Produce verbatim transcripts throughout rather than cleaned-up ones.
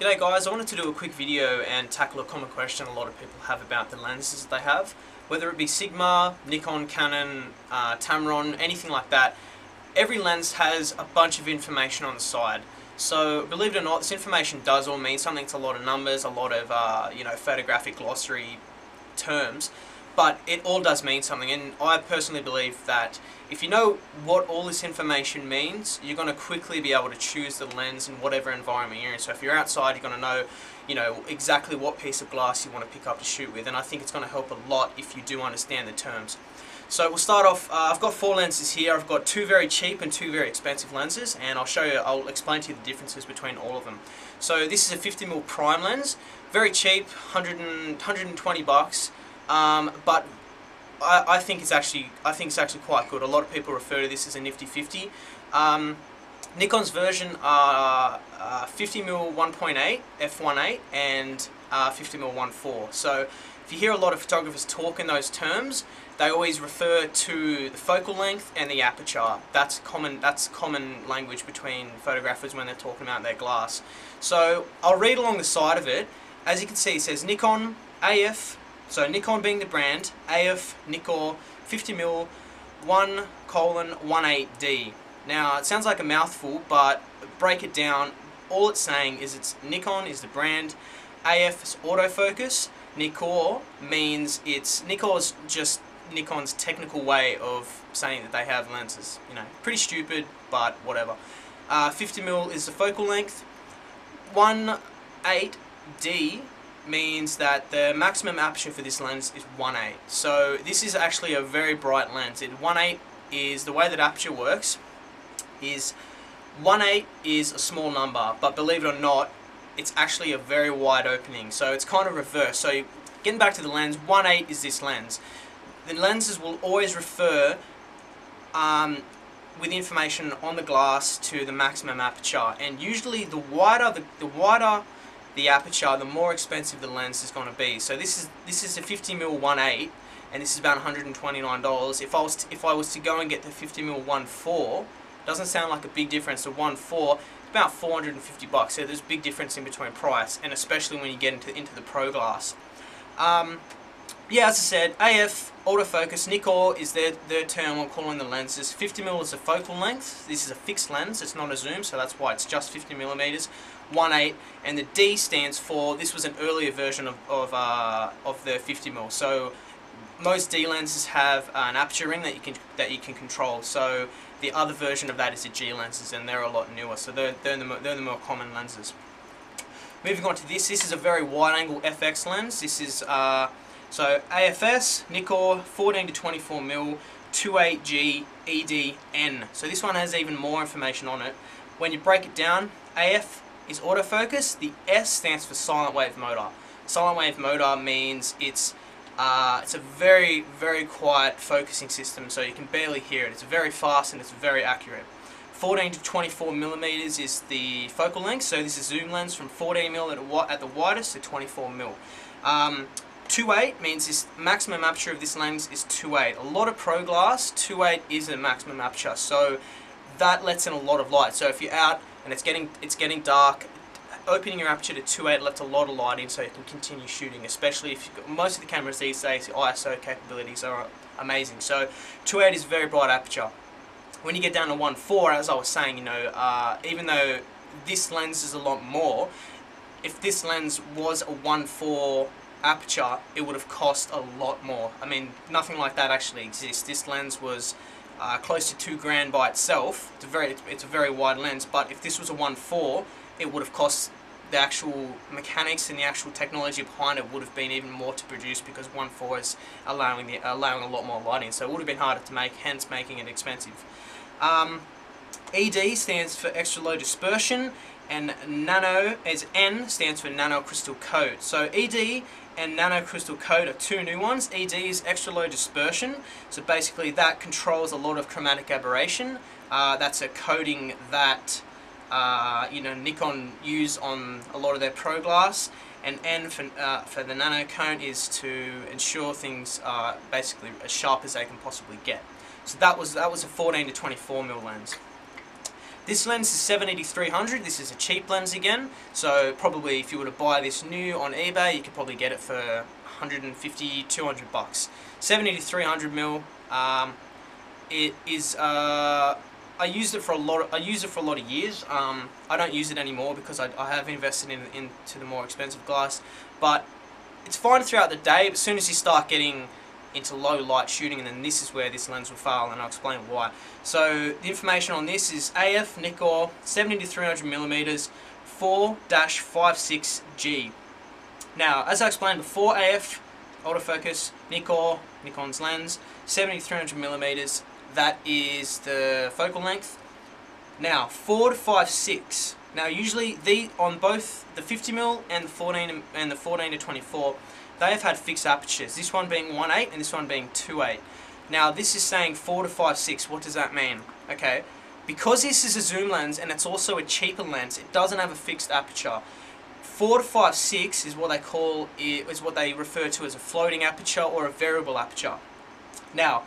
G'day guys, I wanted to do a quick video and tackle a common question a lot of people have about the lenses that they have. Whether it be Sigma, Nikon, Canon, uh, Tamron, anything like that, every lens has a bunch of information on the side. So believe it or not, this information does all mean something. It's a lot of numbers, a lot of uh, you know, photographic glossary terms, but it all does mean something, and I personally believe that if you know what all this information means, you're going to quickly be able to choose the lens in whatever environment you're in. So if you're outside, you're going to know, you know, exactly what piece of glass you want to pick up to shoot with, and I think it's going to help a lot if you do understand the terms. So we'll start off, uh, I've got four lenses here. I've got two very cheap and two very expensive lenses, and I'll show you, I'll explain to you the differences between all of them. So this is a fifty millimeter prime lens, very cheap, one hundred and twenty bucks. Um, but I, I think it's actually I think it's actually quite good. A lot of people refer to this as a nifty fifty. Um, Nikon's version are uh, fifty millimeter one point eight f one point eight and uh, fifty millimeter one point four. So if you hear a lot of photographers talk in those terms, they always refer to the focal length and the aperture. That's common. That's common language between photographers when they're talking about their glass. So I'll read along the side of it. As you can see, it says Nikon A F. So Nikon being the brand, A F, Nikkor, fifty millimeter, one colon eighteen D. Now it sounds like a mouthful, but break it down, all it's saying is it's Nikon is the brand, A F is autofocus, Nikkor means it's, Nikkor's just Nikon's technical way of saying that they have lenses. You know, pretty stupid, but whatever. Uh, fifty millimeter is the focal length, one point eight D. Means that the maximum aperture for this lens is one point eight. So this is actually a very bright lens. one point eight is the way that aperture works. Is one point eight is a small number, but believe it or not, it's actually a very wide opening. So it's kind of reverse. So getting back to the lens, one point eight is this lens. The lenses will always refer um, with information on the glass to the maximum aperture, and usually the wider the, the wider. the aperture, the more expensive the lens is going to be. So this is this is a fifty millimeter one point eight, and this is about one hundred and twenty-nine dollars. If I was to, if I was to go and get the fifty millimeter one point four, doesn't sound like a big difference. The one point four, it's about four hundred and fifty bucks. So there's a big difference in between price, and especially when you get into into the pro glass. Um, yeah, as I said, A F, autofocus, Nikkor is their their term on calling the lenses. fifty millimeter is the focal length. This is a fixed lens. It's not a zoom, so that's why it's just fifty millimeters. one point eight, and the D stands for, this was an earlier version of, of, uh, of the fifty millimeter. So most D lenses have an aperture ring that you can that you can control. So the other version of that is the G lenses, and they're a lot newer. So they're, they're, the, they're the more common lenses. Moving on to this, this is a very wide angle F X lens. This is, uh, so A F S, Nikkor, fourteen to twenty-four millimeter, two point eight G, E D, N. So this one has even more information on it. When you break it down, A F is autofocus. The S stands for silent wave motor. Silent wave motor means it's uh, it's a very very quiet focusing system, so you can barely hear it. It's very fast and it's very accurate. fourteen to twenty-four millimeters is the focal length, so this is zoom lens from fourteen millimeters at the widest to twenty-four millimeters. Um, two point eight means this maximum aperture of this lens is two point eight. A lot of pro glass, two point eight is a maximum aperture, so that lets in a lot of light. So if you're out and it's getting it's getting dark, opening your aperture to two point eight lets a lot of light in, so you can continue shooting. Especially if you've got, most of the cameras these days, the I S O capabilities are amazing. So two point eight is a very bright aperture. When you get down to one point four, as I was saying, you know, uh, even though this lens is a lot more, if this lens was a one point four aperture, it would have cost a lot more. I mean, nothing like that actually exists. This lens was Uh, close to two grand by itself. It's a very, it's a very wide lens, but if this was a one point four, it would have cost, the actual mechanics and the actual technology behind it would have been even more to produce, because one point four is allowing the allowing a lot more light in, so it would have been harder to make, hence making it expensive. Um, E D stands for extra low dispersion, and nano as N stands for nano crystal code. So E D and nano crystal code are two new ones. E D is extra low dispersion, so basically that controls a lot of chromatic aberration. Uh, that's a coding that uh, you know, Nikon use on a lot of their pro glass, and N for, uh, for the nano cone is to ensure things are basically as sharp as they can possibly get. So that was that was a fourteen to twenty-four millimeter lens. This lens is seven eighty to three hundred, this is a cheap lens again, so probably if you were to buy this new on eBay, you could probably get it for one fifty, two hundred bucks. seven eighty to three hundred mil, um, it is, uh, I used it for a lot of, I used it for a lot of years. um, I don't use it anymore because I, I have invested in, into the more expensive glass, but it's fine throughout the day, but as soon as you start getting into low light shooting, and then this is where this lens will fail, and I'll explain why. So the information on this is A F Nikkor seventy to three hundred millimeters four fifty-six G. Now, as I explained before, A F autofocus Nikkor, Nikon's lens, seventy to three hundred millimeters, that is the focal length. Now four to five six. Now usually the on both the fifty millimeter and the fourteen and the fourteen to twenty-four, they have had fixed apertures, this one being one eight and this one being two eight. Now this is saying four to five six, what does that mean? Okay, because this is a zoom lens and it's also a cheaper lens, it doesn't have a fixed aperture. four to five six is what they call, is what they refer to as a floating aperture or a variable aperture. Now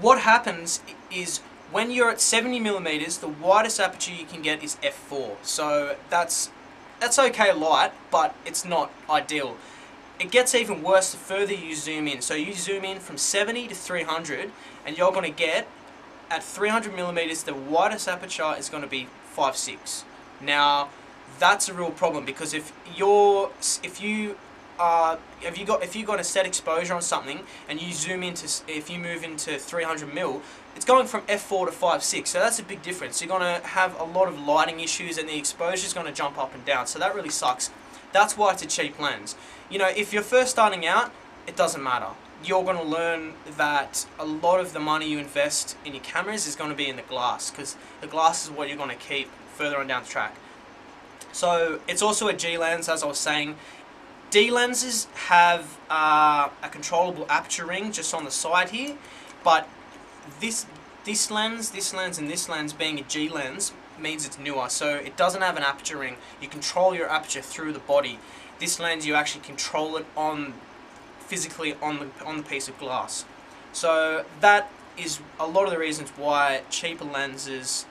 what happens is when you're at seventy millimeters, the widest aperture you can get is f four, so that's that's okay light, but it's not ideal. It gets even worse the further you zoom in. So you zoom in from seventy to three hundred, and you're going to get, at three hundred millimeters, the widest aperture is going to be five six. Now, that's a real problem, because if you're, if you are, if you got, if you got a set exposure on something, and you zoom into, if you move into three hundred mil, it's going from f four to five six. So that's a big difference. You're going to have a lot of lighting issues, and the exposure is going to jump up and down. So that really sucks. That's why it's a cheap lens. You know, if you're first starting out, it doesn't matter. You're going to learn that a lot of the money you invest in your cameras is going to be in the glass, because the glass is what you're going to keep further on down the track. So it's also a G lens, as I was saying. D lenses have uh, a controllable aperture ring just on the side here, but this this lens, this lens, and this lens being a G lens means it's newer, so it doesn't have an aperture ring. You control your aperture through the body. This lens, you actually control it on physically on the on the piece of glass. So that is a lot of the reasons why cheaper lenses,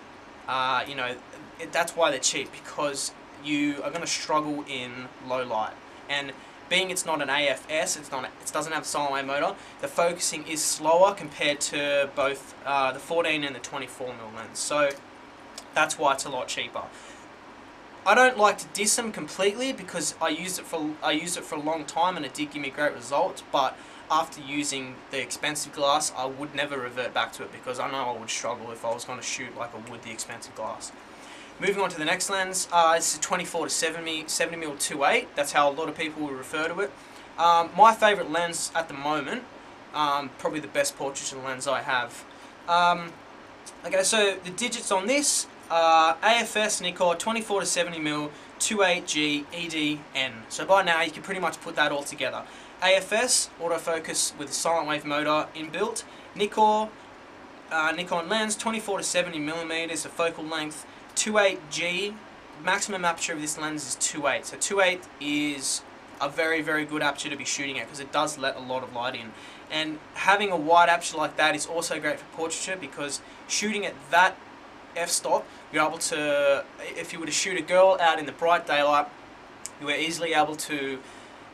uh, you know, it, that's why they're cheap, because you are going to struggle in low light. And being it's not an A F S, it's not, it doesn't have a silent wave motor, the focusing is slower compared to both uh, the fourteen and the twenty-four millimeter lens. So that's why it's a lot cheaper. I don't like to diss them completely, because I used it for I used it for a long time and it did give me great results. But after using the expensive glass, I would never revert back to it, because I know I would struggle if I was going to shoot like I would the expensive glass. Moving on to the next lens, uh, it's a twenty-four to seventy, seventy millimeter two eight. That's how a lot of people will refer to it. Um, my favourite lens at the moment, um, probably the best portraiture lens I have. Um, okay, so the digits on this. Uh, A F S Nikkor twenty-four to seventy millimeter two eight G E D N. So by now you can pretty much put that all together. A F S autofocus with a silent wave motor inbuilt. Nikkor uh, Nikon lens twenty-four to seventy millimeters, the focal length two eight G. Maximum aperture of this lens is two eight. So two eight is a very very good aperture to be shooting at, because it does let a lot of light in. And having a wide aperture like that is also great for portraiture, because shooting at that f-stop, you're able to, if you were to shoot a girl out in the bright daylight, you were easily able to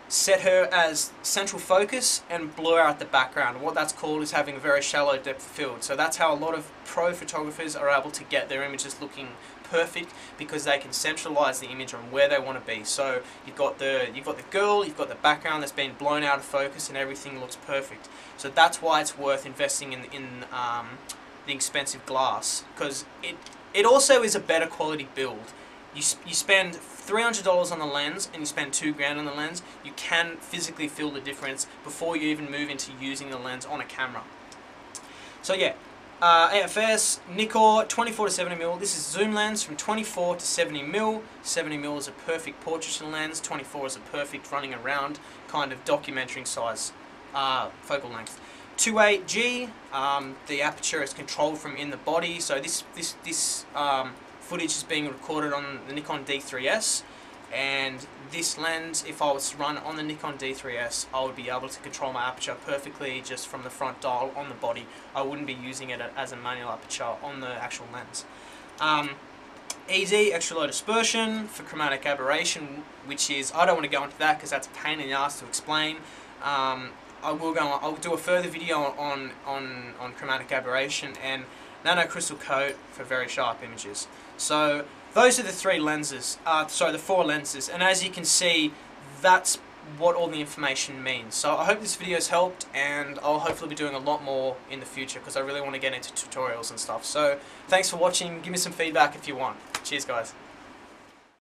set her as central focus and blur out the background. What that's called is having a very shallow depth of field. So that's how a lot of pro photographers are able to get their images looking perfect, because they can centralize the image on where they want to be. So you've got the you've got the girl, you've got the background that's been blown out of focus, and everything looks perfect. So that's why it's worth investing in in um, the expensive glass, because it it also is a better quality build. You sp you spend three hundred dollars on the lens and you spend two grand on the lens. You can physically feel the difference before you even move into using the lens on a camera. So yeah, uh, A F S Nikkor twenty-four to seventy millimeter. This is zoom lens from twenty-four to seventy millimeter. seventy millimeter is a perfect portraiture lens. twenty-four is a perfect running around kind of documentary size uh, focal length. two eight G, um, the aperture is controlled from in the body, so this this this um, footage is being recorded on the Nikon D three S, and this lens, if I was to run on the Nikon D three S, I would be able to control my aperture perfectly just from the front dial on the body. I wouldn't be using it as a manual aperture on the actual lens. Um, E D, extra low dispersion for chromatic aberration, which is, I don't want to go into that because that's a pain in the ass to explain. Um, I will go on, I'll do a further video on, on, on chromatic aberration, and nano crystal coat for very sharp images. So those are the three lenses, uh, sorry, the four lenses, and as you can see, that's what all the information means. So I hope this video's helped, and I'll hopefully be doing a lot more in the future because I really want to get into tutorials and stuff. So thanks for watching, give me some feedback if you want. Cheers guys.